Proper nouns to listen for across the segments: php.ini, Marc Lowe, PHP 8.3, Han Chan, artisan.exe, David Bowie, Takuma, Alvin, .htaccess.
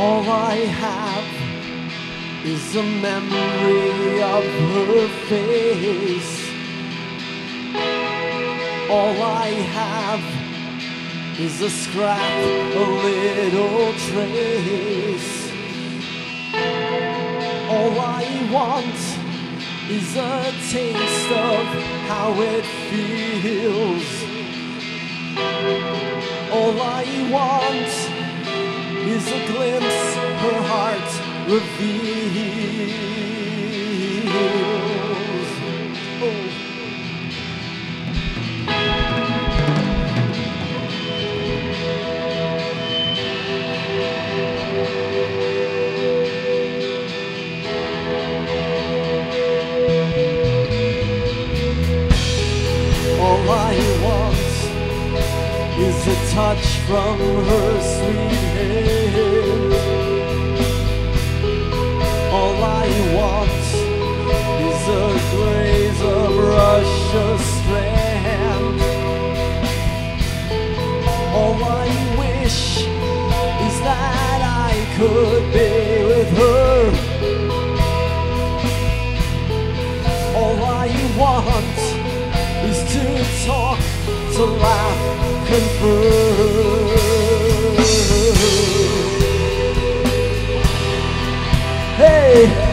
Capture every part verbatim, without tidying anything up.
All I have is a memory of her face. All I have is a scrap, a little trace. All I want is a taste of how it feels. All I want is a glimpse her heart reveals. Oh. All I want is a touch from her sweet hand. All I want is a glaze of Russia strand. All I wish is that I could be with her. All I want is to talk, to laugh, converse. Hey!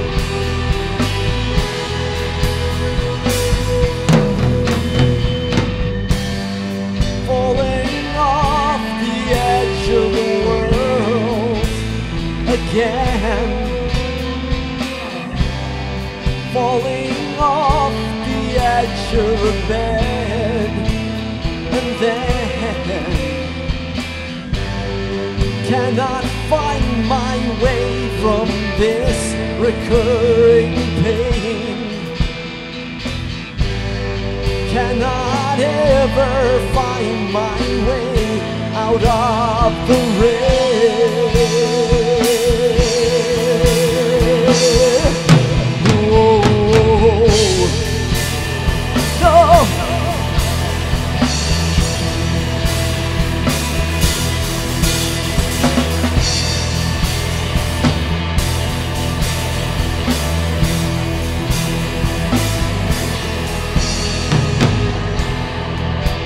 Falling off the edge of the world again. Falling off the edge of the bed. Cannot find my way from this recurring pain. Cannot ever find my way out of the rain. Whoa. No.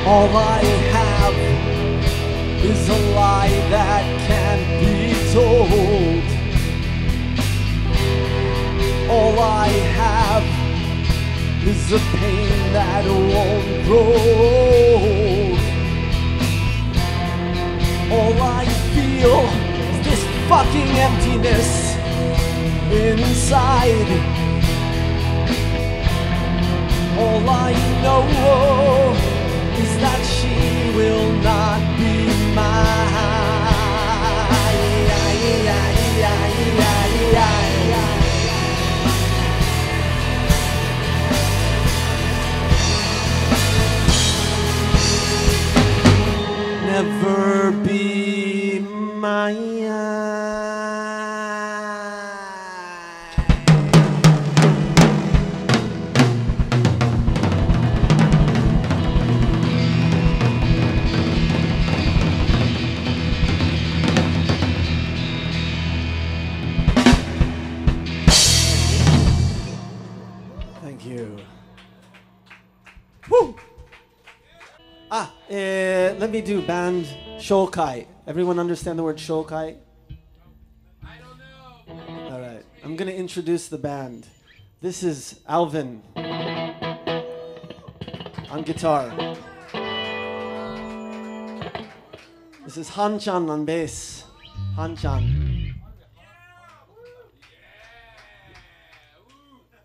All I have is a lie that can't be told. All I have is a pain that won't grow old. All I feel is this fucking emptiness inside. All I know is that she will not be mine. Never be mine. Uh, let me do band shokai. Everyone understand the word shokai? I don't know. All right, I'm gonna introduce the band. This is Alvin on guitar. This is Han Chan on bass. Han Chan.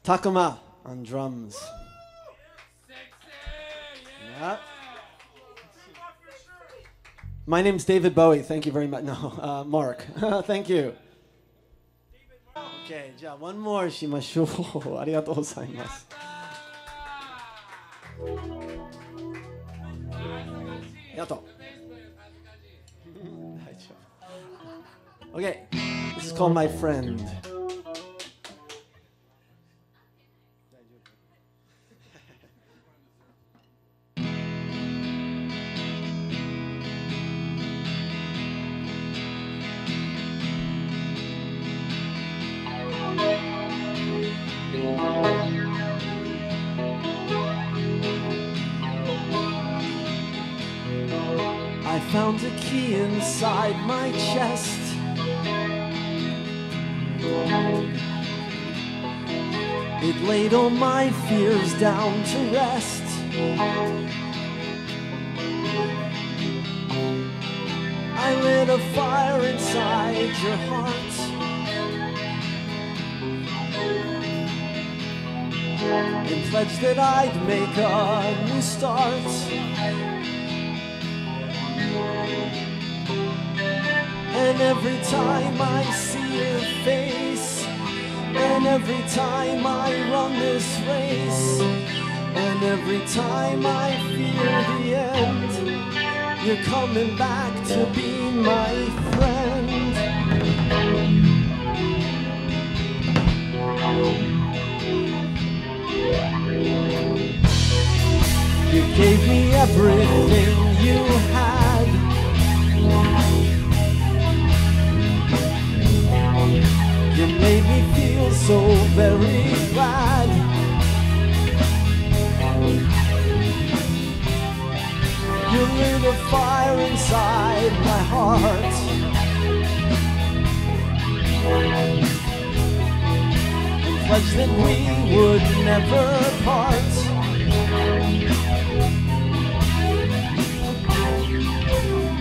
Takuma on drums. Yeah. My name's David Bowie. Thank you very much. No, uh, Mark. Thank you. Okay, ja, one more shimashou. Arigatou gozaimasu. Yato. Okay, this is called My Friend. found a key inside my chest. It laid all my fears down to rest. I lit a fire inside your heart. And pledged that I'd make a new start. And every time I see your face, and every time I run this race, and every time I fear the end, you're coming back to be my friend. You gave me everything you had. You made me feel so very glad. You lit a fire inside my heart. And pledged that we would never part.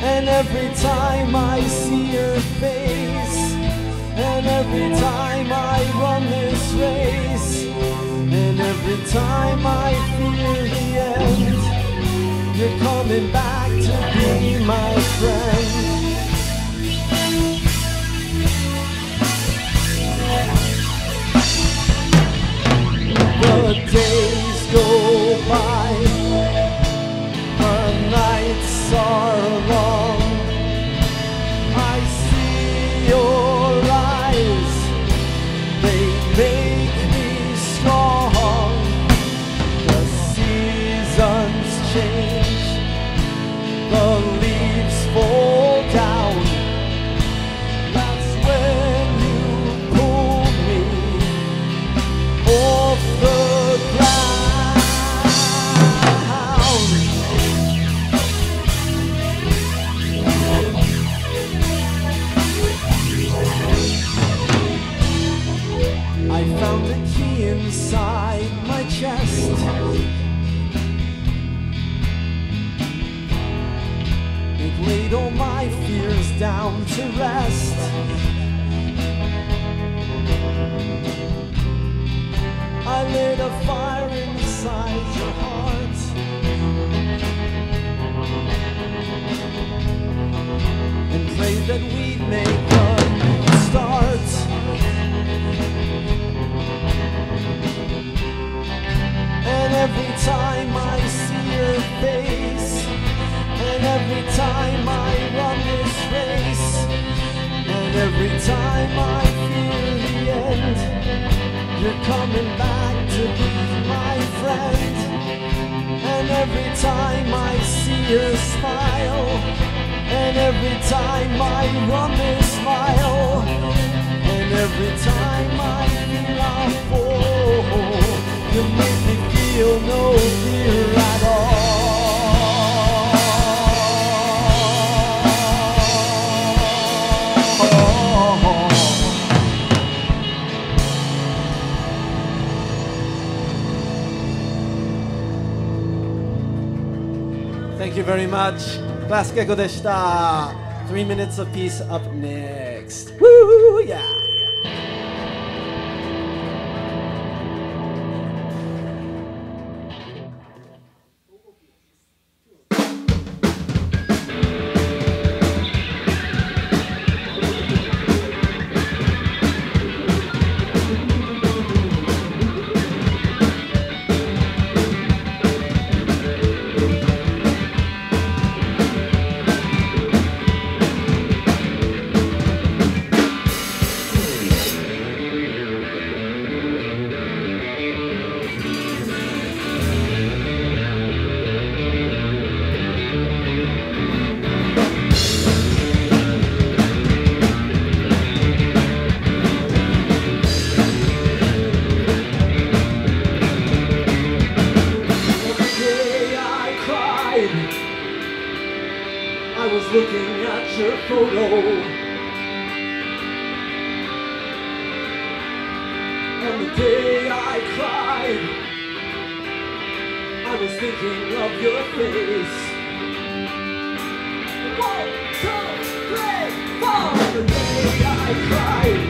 And every time I see your face, and every time I run this race, and every time I fear the end, you're coming back to be my friend. The days go by, the nights are long. I see your inside my chest. It laid all my fears down to rest. I lit a fire inside your heart. And prayed that we'd make a new start. And every time I see your face, and every time I run this race, and every time I fear the end, you're coming back to be my friend. And every time I see your smile, and every time I run this mile, and every time I fear I'll fall, you make me feel no fear at all. Thank you very much. Baskeiko deshita. Three minutes of peace up next. Woo, yeah. was looking at your photo. On the day I cried, I was thinking of your face. One, two, three, four. On the day I cried,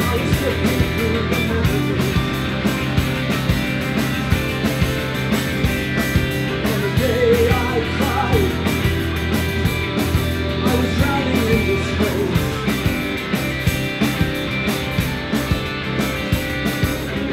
I was looking through the magazine. On the day I cried, I was drowning in disgrace. On the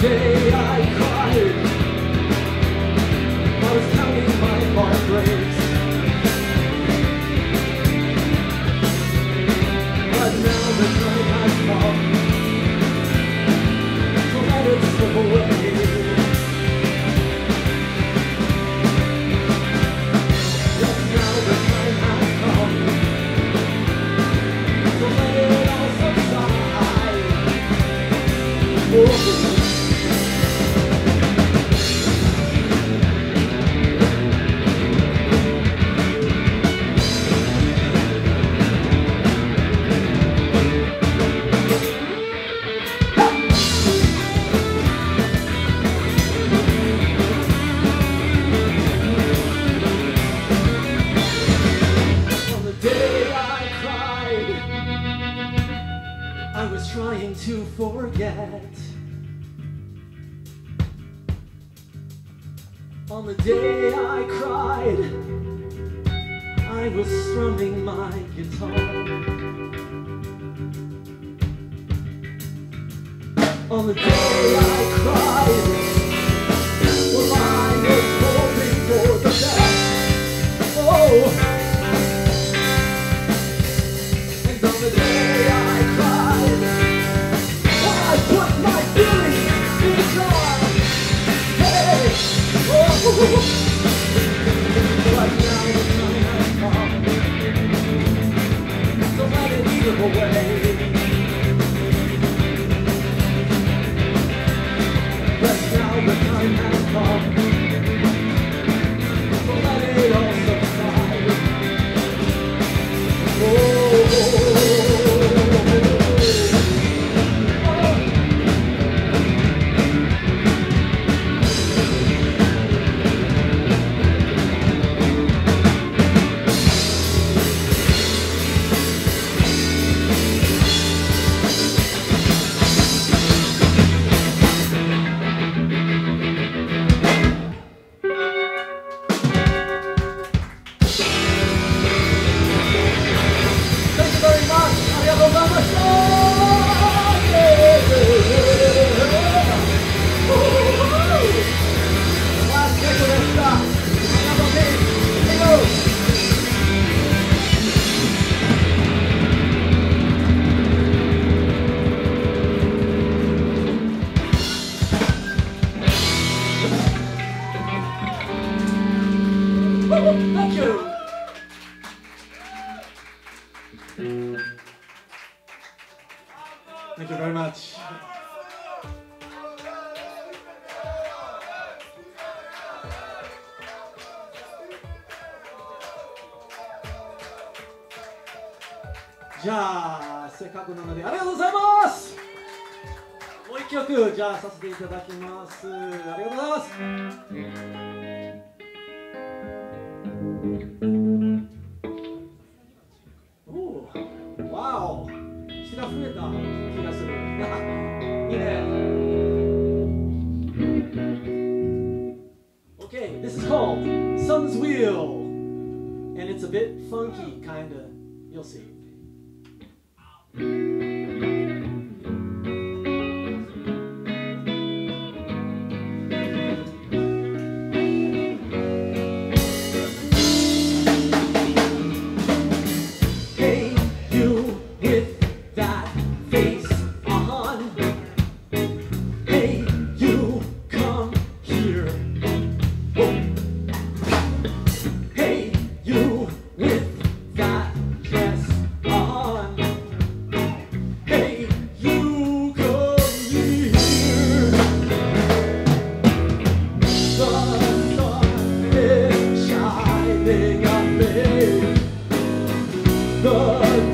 day I cried, I was strumming my guitar. On the day I cried, well, I was hoping for the best. Oh, and on the day I cried, I put my feelings in the jar. Right now it's coming as far, so let it slip away. Right now the time has come. Wow! 気が it's a bit funky, kind of. You'll see. The